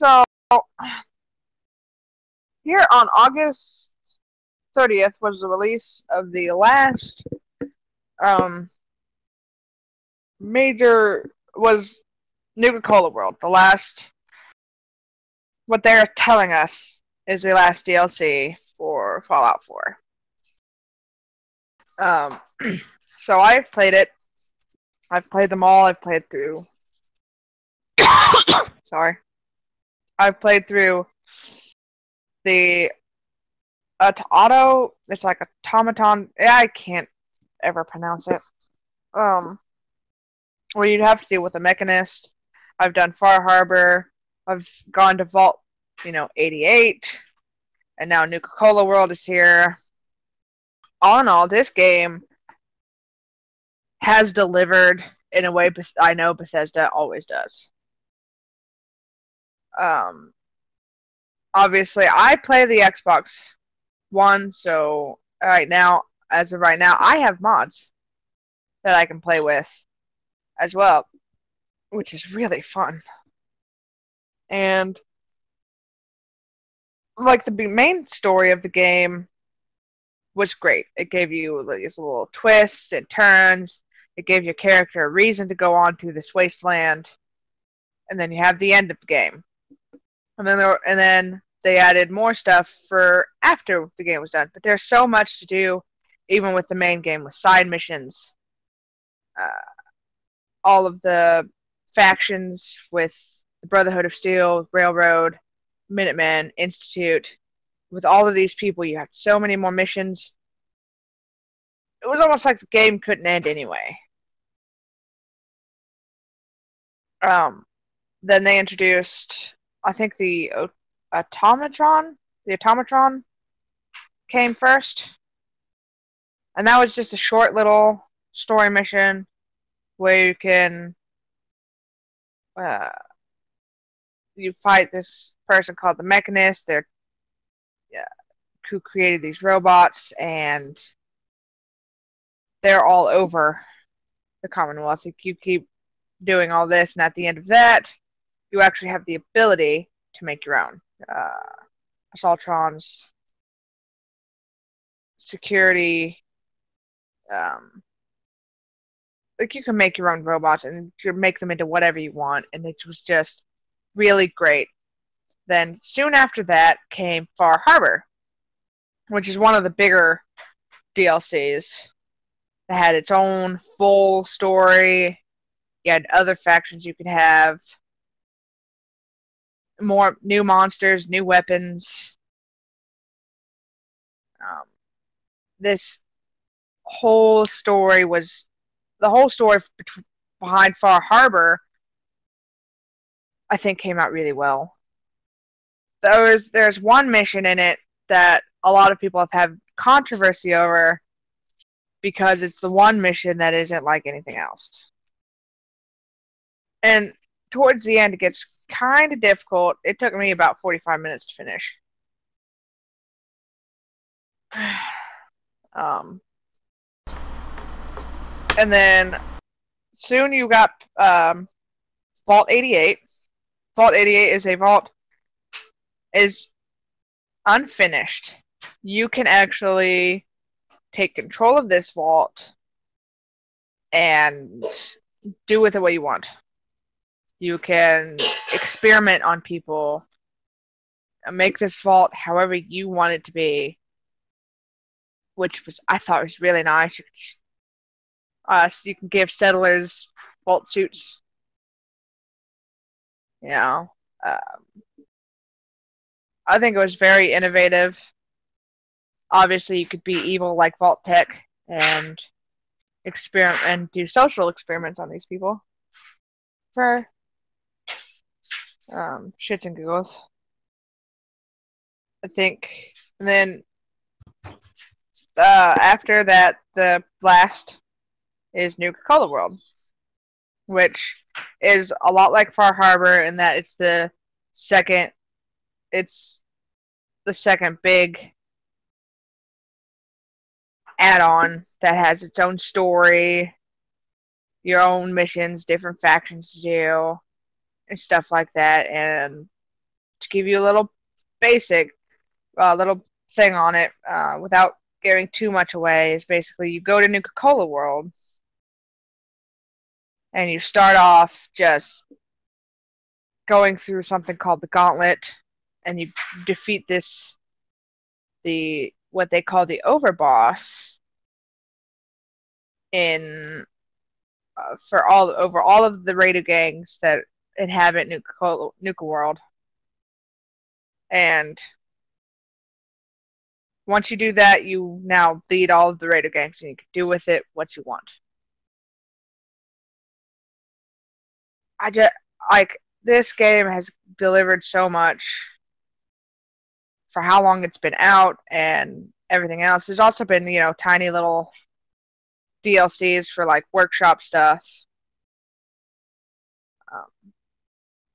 So, here on August 30th was the release of the last major, was Nuka-Cola World. The last, what they're telling us is the last DLC for Fallout 4. So I've played it. I've played them all. I've played through. Sorry. I've played through the It's like automaton. Yeah, I can't ever pronounce it. Well, you'd have to do with a Mechanist. I've done Far Harbor. I've gone to Vault, 88, and now Nuka-Cola World is here. All in all, this game has delivered in a way I know Bethesda always does. Obviously, I play the Xbox One, so as of right now, I have mods that I can play with as well, which is really fun. And like the main story of the game was great. It gave you these little twists and turns. It gave your character a reason to go on through this wasteland. And then you have the end of the game. And then they added more stuff for after the game was done. But there's so much to do, even with the main game, with side missions. All of the factions with the Brotherhood of Steel, Railroad, Minutemen, Institute. With all of these people, you have so many more missions. It was almost like the game couldn't end anyway. Then they introduced, I think the Automatron. The Automatron came first. And that was just a short little story mission where you can you fight this person called the Mechanist. They're who created these robots, and they're all over the Commonwealth. If you keep doing all this, and at the end of that, you actually have the ability to make your own. Assaultrons, security, like you can make your own robots, and you make them into whatever you want, and it was just really great. Then soon after that came Far Harbor, which is one of the bigger DLCs. It had its own full story. You had other factions you could have. More new monsters, new weapons. This whole story was... The whole story behind Far Harbor, I think, came out really well. There's one mission in it that a lot of people have had controversy over because it's the one mission that isn't like anything else. And towards the end, it gets kind of difficult. It took me about 45 minutes to finish. And then soon you got Vault 88. Vault 88 is a vault... is unfinished. You can actually take control of this vault and do with it what you want. You can experiment on people, make this vault however you want it to be, which was I thought was really nice. So you can give settlers vault suits. I think it was very innovative. Obviously, you could be evil like Vault Tech and experiment and do social experiments on these people for shits and giggles, I think. And then after that, the last is Nuka-Cola World, which is a lot like Far Harbor in that it's the second. It's the second big add-on that has its own story, your own missions, different factions to do, and stuff like that. And to give you a little basic little thing on it without giving too much away is basically you go to Nuka-Cola World and you start off just going through something called the Gauntlet, and you defeat this, what they call the Overboss, in over all of the raider gangs that inhabit Nuka World. And once you do that, you now lead all of the raider gangs, and you can do with it what you want. I just like this game has delivered so much for how long it's been out and everything else. There's also been, you know, tiny little DLCs for like workshop stuff.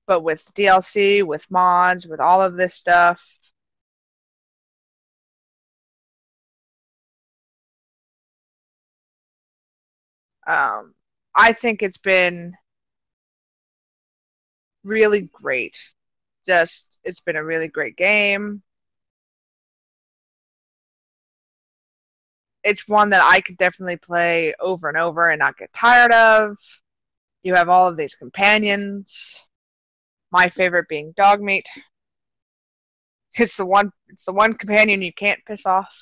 But with DLC, with mods, with all of this stuff, I think it's been really great. Just, it's been a really great game. It's one that I could definitely play over and over and not get tired of. You have all of these companions. My favorite being Dogmeat. It's the one companion you can't piss off.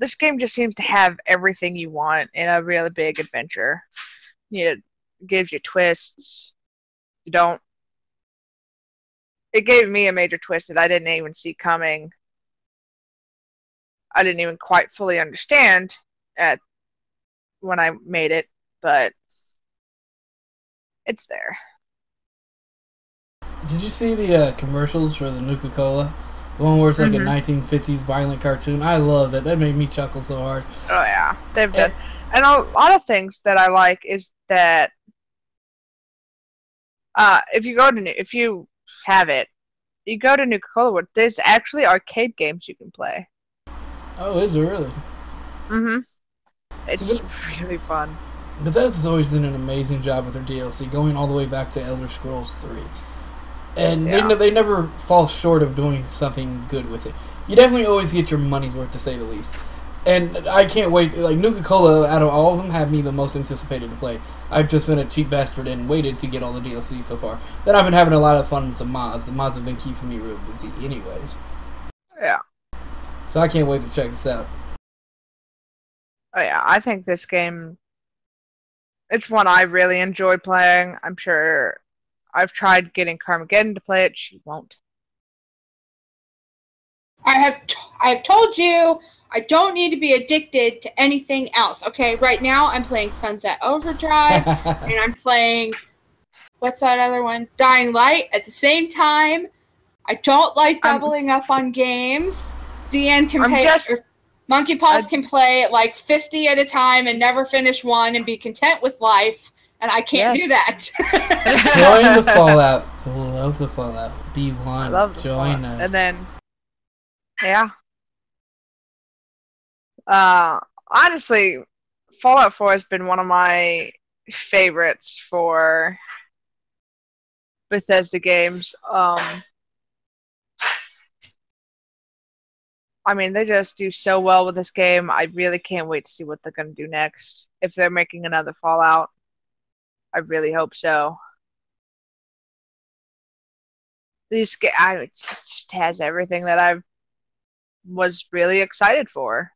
This game just seems to have everything you want in a really big adventure. It gives you twists. You don't. It gave me a major twist that I didn't even see coming. I didn't even quite fully understand at when I made it, but it's there. Did you see the commercials for the Nuka-Cola? The one where it's like a 1950s violent cartoon. I love that. That made me chuckle so hard. Oh, yeah. They've done. And a lot of things that I like is that if you have it, you go to Nuka-Cola World, there's actually arcade games you can play. Oh, is there really? It's really fun. Bethesda's always done an amazing job with their DLC, going all the way back to Elder Scrolls 3. And they never fall short of doing something good with it. You definitely always get your money's worth, to say the least. And I can't wait. Like, Nuka-Cola, out of all of them, had me the most anticipated to play. I've just been a cheap bastard and waited to get all the DLC so far. Then I've been having a lot of fun with the mods. The mods have been keeping me real busy anyways. Yeah. So I can't wait to check this out. Oh, yeah. I think this game, it's one I really enjoy playing. I'm sure I've tried getting Carmageddon to play it. She won't. I have told you I don't need to be addicted to anything else. Okay, right now I'm playing Sunset Overdrive and I'm playing, what's that other one? Dying Light at the same time. I don't like doubling up on games. Deanne can play, or Monkey Paws can play at like 50 at a time and never finish one and be content with life. And I can't do that. Join the Fallout. Love the Fallout. Be one. Join us. And then, yeah. Honestly, Fallout 4 has been one of my favorites for Bethesda games. I mean, they just do so well with this game. I really can't wait to see what they're going to do next. If they're making another Fallout. I really hope so. This game, it just has everything that I was really excited for.